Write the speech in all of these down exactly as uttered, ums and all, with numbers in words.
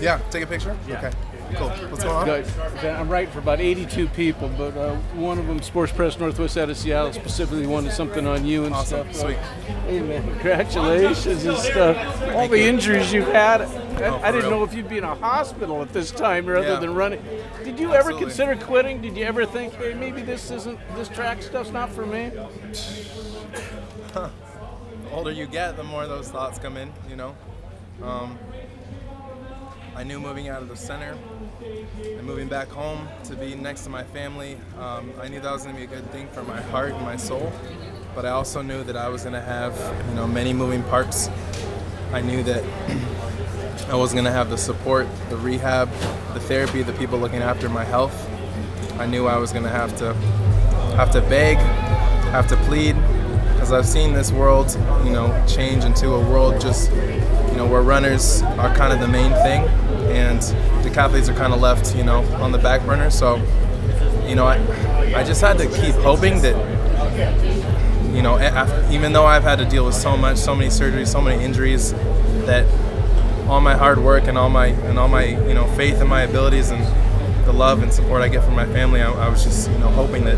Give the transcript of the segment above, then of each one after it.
Yeah, take a picture? Yeah. Okay, cool. What's going on? Good. I'm writing for about eighty-two people, but uh, one of them, Sports Press Northwest out of Seattle, specifically wanted something on you and awesome. Stuff. Sweet. Hey, man, congratulations and stuff. All Thank the you. Injuries you've had. Oh, I didn't real. know if you'd be in a hospital at this time rather yeah. than running. Did you Absolutely. ever consider quitting? Did you ever think, hey, maybe this isn't, this track stuff's not for me? Huh. The older you get, the more those thoughts come in, you know? Um, I knew moving out of the center and moving back home to be next to my family, um, I knew that was going to be a good thing for my heart and my soul, but I also knew that I was going to have, you know, many moving parts. I knew that I wasn't going to have the support, the rehab, the therapy, the people looking after my health. I knew I was going to have to have to beg, have to plead, because I've seen this world, you know, change into a world just, you know, where runners are kind of the main thing, and decathletes are kind of left, you know, on the back burner. So, you know, I, I just had to keep hoping that, you know, after, even though I've had to deal with so much, so many surgeries, so many injuries, that all my hard work and all my and all my you know faith in my abilities and the love and support I get from my family, I, I was just you know hoping that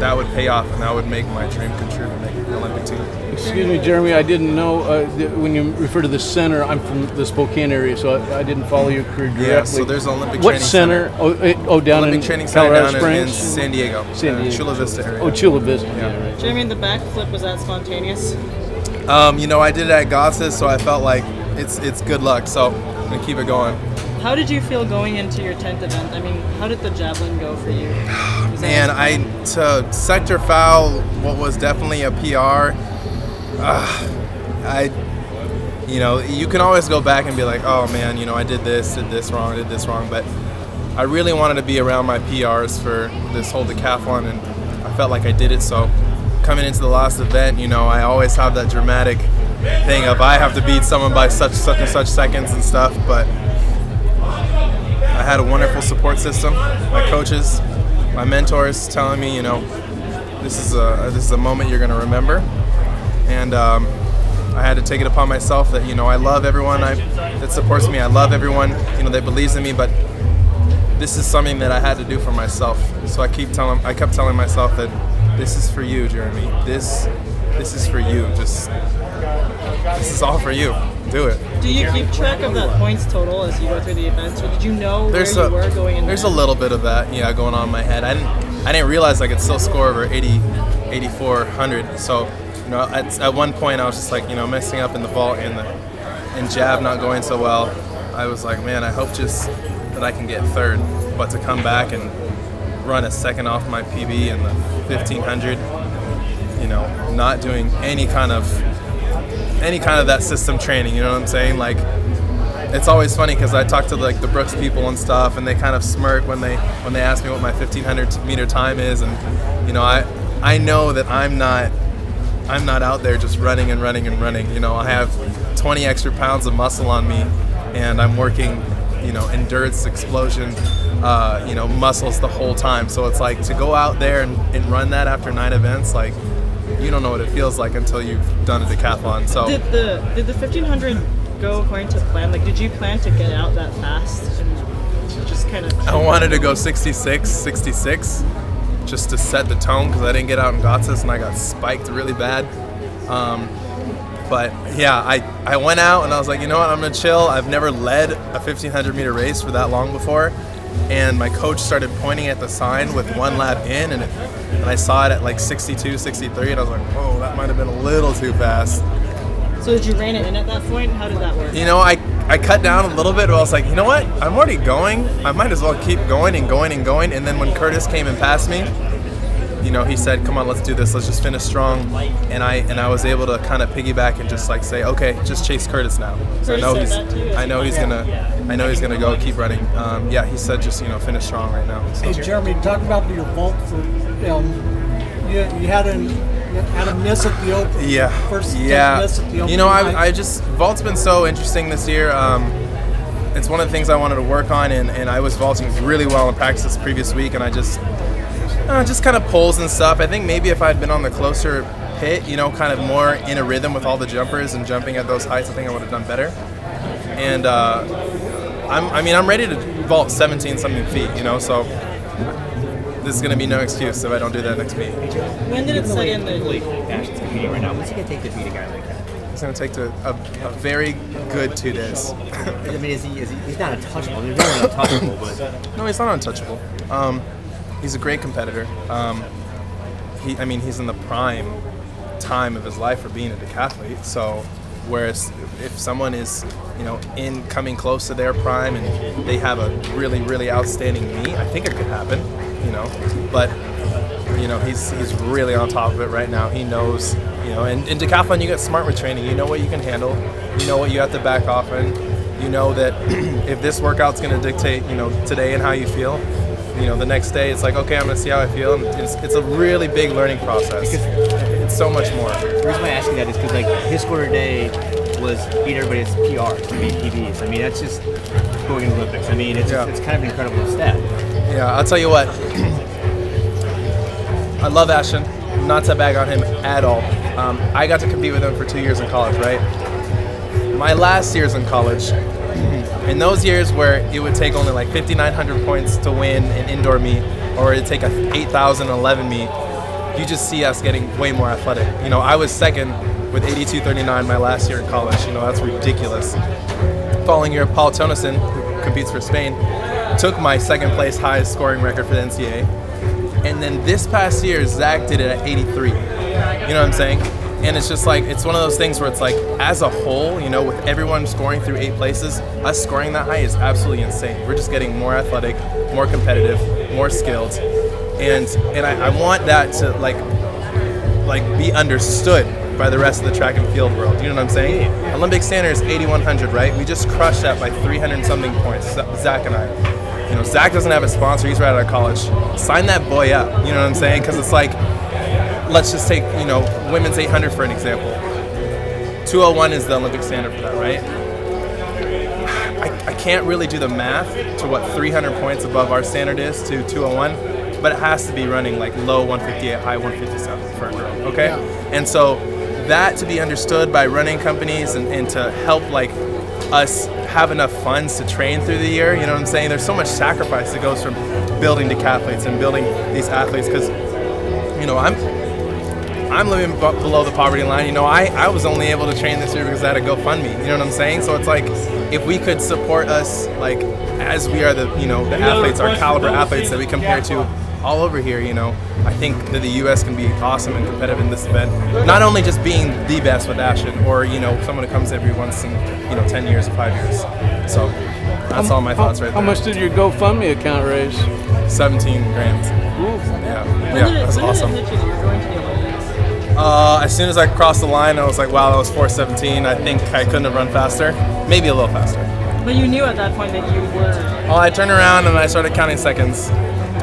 that would pay off, and that would make my dream come true, and make an Olympic team. Excuse me, Jeremy, I didn't know uh, when you refer to the center, I'm from the Spokane area, so I, I didn't follow your career directly. Yeah, so there's an Olympic what training center. What center? Oh, oh, down Olympic in training Colorado center down in, in San Diego, San Diego. Uh, Chula Vista area. Oh, Chula Vista. Yeah. Yeah, right. Jeremy, the backflip, was that spontaneous? Um, you know, I did it at Götzis, so I felt like it's, it's good luck, so I'm going to keep it going. How did you feel going into your tenth event? I mean, how did the javelin go for you? Man, I to sector foul what was definitely a P R. Uh, I, you know, you can always go back and be like, oh man, you know, I did this, did this wrong, did this wrong. But I really wanted to be around my P Rs for this whole decathlon, and I felt like I did it. So coming into the last event, you know, I always have that dramatic thing of I have to beat someone by such such and such seconds and stuff, but. I had a wonderful support system, my coaches, my mentors telling me, you know, this is a, this is a moment you're going to remember. And um, I had to take it upon myself that, you know, I love everyone I, that supports me. I love everyone, you know, that believes in me, but this is something that I had to do for myself. So I keep telling, I kept telling myself that this is for you, Jeremy. This, this is for you. Just, this is all for you. Do it. Do you keep track of that points total as you go through the events, or did you know there's where a, you were going in There's that? a little bit of that, yeah, going on in my head. I didn't, I didn't realize I could still score over eighty, eighty-four, one hundred. So, you know, at, at one point I was just like, you know, messing up in the vault and the and jab not going so well. I was like, man, I hope just that I can get third, but to come back and run a second off my P B in the fifteen hundred, you know, not doing any kind of any kind of that system training, you know what I'm saying? Like, it's always funny because I talk to like the Brooks people and stuff, and they kind of smirk when they when they ask me what my fifteen hundred meter time is, and you know, I I know that I'm not I'm not out there just running and running and running. You know, I have twenty extra pounds of muscle on me, and I'm working, you know, endurance, explosion, uh, you know, muscles the whole time. So it's like to go out there and, and run that after nine events, like. You don't know what it feels like until you've done a decathlon. So did the did the fifteen hundred go according to plan? Like, did you plan to get out that fast and just kind of? I wanted to go sixty-six, sixty-six, just to set the tone because I didn't get out in Götzis and I got spiked really bad. Um, but yeah, I I went out and I was like, you know what, I'm gonna chill. I've never led a fifteen hundred meter race for that long before, and my coach started pointing at the sign with one lap in, and it, and I saw it at like sixty-two, sixty-three, and I was like, whoa, that might have been a little too fast. So did you rein it in at that point? How did that work? You know, I, I cut down a little bit, but I was like, you know what? I'm already going. I might as well keep going and going and going. And then when Curtis came and passed me, you know, he said, come on, let's do this. Let's just finish strong. And I and I was able to kind of piggyback and just like say, okay, just chase Curtis now. So I know he's, I know he's gonna, I know he's gonna go keep running. Um, yeah, he said just you know finish strong right now. So. Hey Jeremy, talk about your vault for, um, you, you had an had a miss at the open. Yeah. First yeah. miss at the open. You know, I I just vault's been so interesting this year. Um, it's one of the things I wanted to work on, and and I was vaulting really well in practice this previous week, and I just. Uh, just kind of pulls and stuff. I think maybe if I'd been on the closer hit, you know, kind of more in a rhythm with all the jumpers and jumping at those heights, I think I would have done better. And uh, I'm, I mean, I'm ready to vault seventeen something feet, you know, so this is going to be no excuse if I don't do that next meet. When did it set in that Ashton's competing right now? What's it going to take to beat a guy like that? It's going to take to a, a very good two days. I mean, is he, is he, he's not untouchable. He's really untouchable, but... No, he's not untouchable. Um, he's a great competitor. Um, he, I mean, he's in the prime time of his life for being a decathlete. So, whereas if someone is, you know, in coming close to their prime and they have a really, really outstanding meet, I think it could happen, you know. But, you know, he's, he's really on top of it right now. He knows... You know, and in decathlon, you get smart with training. You know what you can handle. You know what you have to back off in. You know that if this workout's going to dictate, you know, today and how you feel, you know, the next day it's like, okay, I'm going to see how I feel. And it's, it's a really big learning process. It's so much more. The reason why I ask you that is because, like, his score today was beat everybody's P Rs, I mean, P Bs. I mean, that's just going to Olympics. I mean, it's, yeah. just, it's kind of an incredible stat. Yeah, I'll tell you what. I love Ashton. Not to bag on him at all. Um, I got to compete with him for two years in college, right? My last years in college, in those years where it would take only like fifty-nine hundred points to win an indoor meet, or it'd take a eight thousand eleven meet, you just see us getting way more athletic. You know, I was second with eighty-two thirty-nine my last year in college. You know, that's ridiculous. Following year, Paul Tonisson, who competes for Spain, took my second place highest scoring record for the N C A A. And then this past year, Zach did it at eighty-three. You know what I'm saying? And it's just like, it's one of those things where it's like, as a whole, you know, with everyone scoring through eight places, us scoring that high is absolutely insane. We're just getting more athletic, more competitive, more skilled. And and I, I want that to like, like be understood by the rest of the track and field world. You know what I'm saying? Olympic standard is eighty-one hundred, right? We just crushed that by three hundred something points, Zach and I. You know, Zach doesn't have a sponsor. He's right out of college. Sign that boy up. You know what I'm saying? Because it's like, let's just take, you know, women's eight hundred for an example. two oh one is the Olympic standard for that, right? I, I can't really do the math to what three hundred points above our standard is to two oh one, but it has to be running like low one fifty-eight, high one fifty-seven for a girl, okay? And so that to be understood by running companies and, and to help like us have enough funds to train through the year, you know what I'm saying? There's so much sacrifice that goes from building decathletes and building these athletes because, you know, I'm I'm living below the poverty line. You know, I, I was only able to train this year because I had a GoFundMe, you know what I'm saying? So it's like, if we could support us, like, as we are the, you know, the athletes, our caliber athletes that we compare to all over here, you know, I think that the U S can be awesome and competitive in this event. Not only just being the best with Ashton, or, you know, someone who comes every once in, you know, ten years or five years. So that's how, all my thoughts how, right there. How much did your GoFundMe account raise? seventeen grand. Ooh. Yeah, yeah, yeah that's awesome. Uh, as soon as I crossed the line, I was like, wow, that was four seventeen. I think I couldn't have run faster. Maybe a little faster. But you knew at that point that you were... Well, I turned around and I started counting seconds.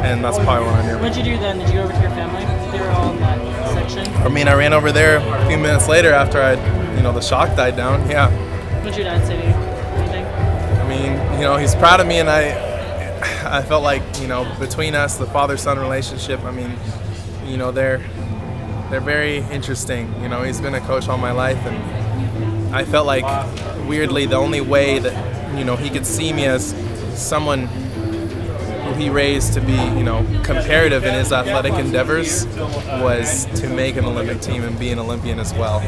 And that's probably what I knew. What did you do then? Did you go over to your family? They were all in that section? I mean, I ran over there a few minutes later after I, you know, the shock died down, yeah. What did your dad say to you? Anything? I mean, you know, he's proud of me and I I felt like, you know, between us, the father-son relationship, I mean, you know, they're, they're very interesting. You know, he's been a coach all my life and I felt like, weirdly, the only way that, you know, he could see me as someone he raised to be, you know, comparative in his athletic endeavors was to make an Olympic team and be an Olympian as well.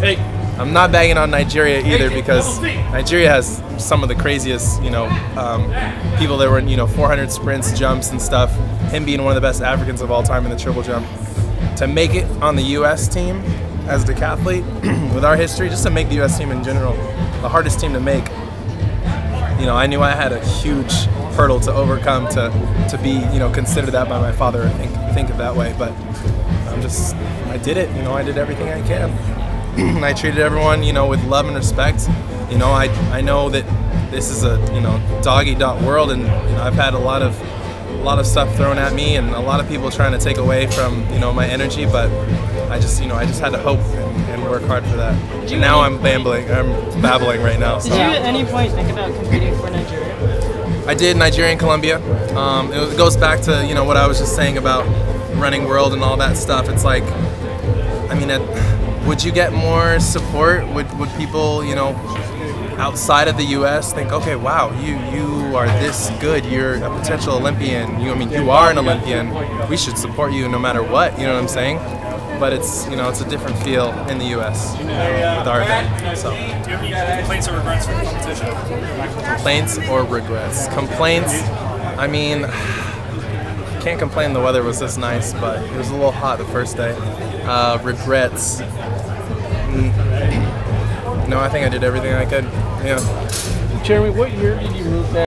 I'm not bagging on Nigeria either because Nigeria has some of the craziest, you know, um, people that were in, you know, four hundred sprints, jumps and stuff. Him being one of the best Africans of all time in the triple jump. To make it on the U S team as a decathlete with our history, just to make the U S team in general, the hardest team to make. You know, I knew I had a huge hurdle to overcome to, to be, you know, considered that by my father. I think think of that way, but I'm just, I did it. You know, I did everything I can. I treated everyone, you know, with love and respect. You know, I I know that this is a, you know, dog-eat-dog world, and you know, I've had a lot of a lot of stuff thrown at me, and a lot of people trying to take away from, you know, my energy. But I just, you know, I just had to hope and, and work hard for that. And now I'm babbling. I'm babbling right now. So. Did you at any point think about competing for Nigeria? I did Nigeria and Colombia. Um, it goes back to, you know, what I was just saying about running world and all that stuff. It's like, I mean, at, Would you get more support? Would would people, you know, outside of the U S think, okay, wow, you you are this good. You're a potential Olympian. You, I mean, you are an Olympian. We should support you no matter what. You know what I'm saying? But it's, you know, it's a different feel in the U S with our event. So. Do you have any complaints or regrets for the competition? Complaints or regrets? Complaints. I mean, can't complain. The weather was this nice, but it was a little hot the first day. Uh, regrets. No, I think I did everything I could. Yeah. Jeremy, what year did you move back?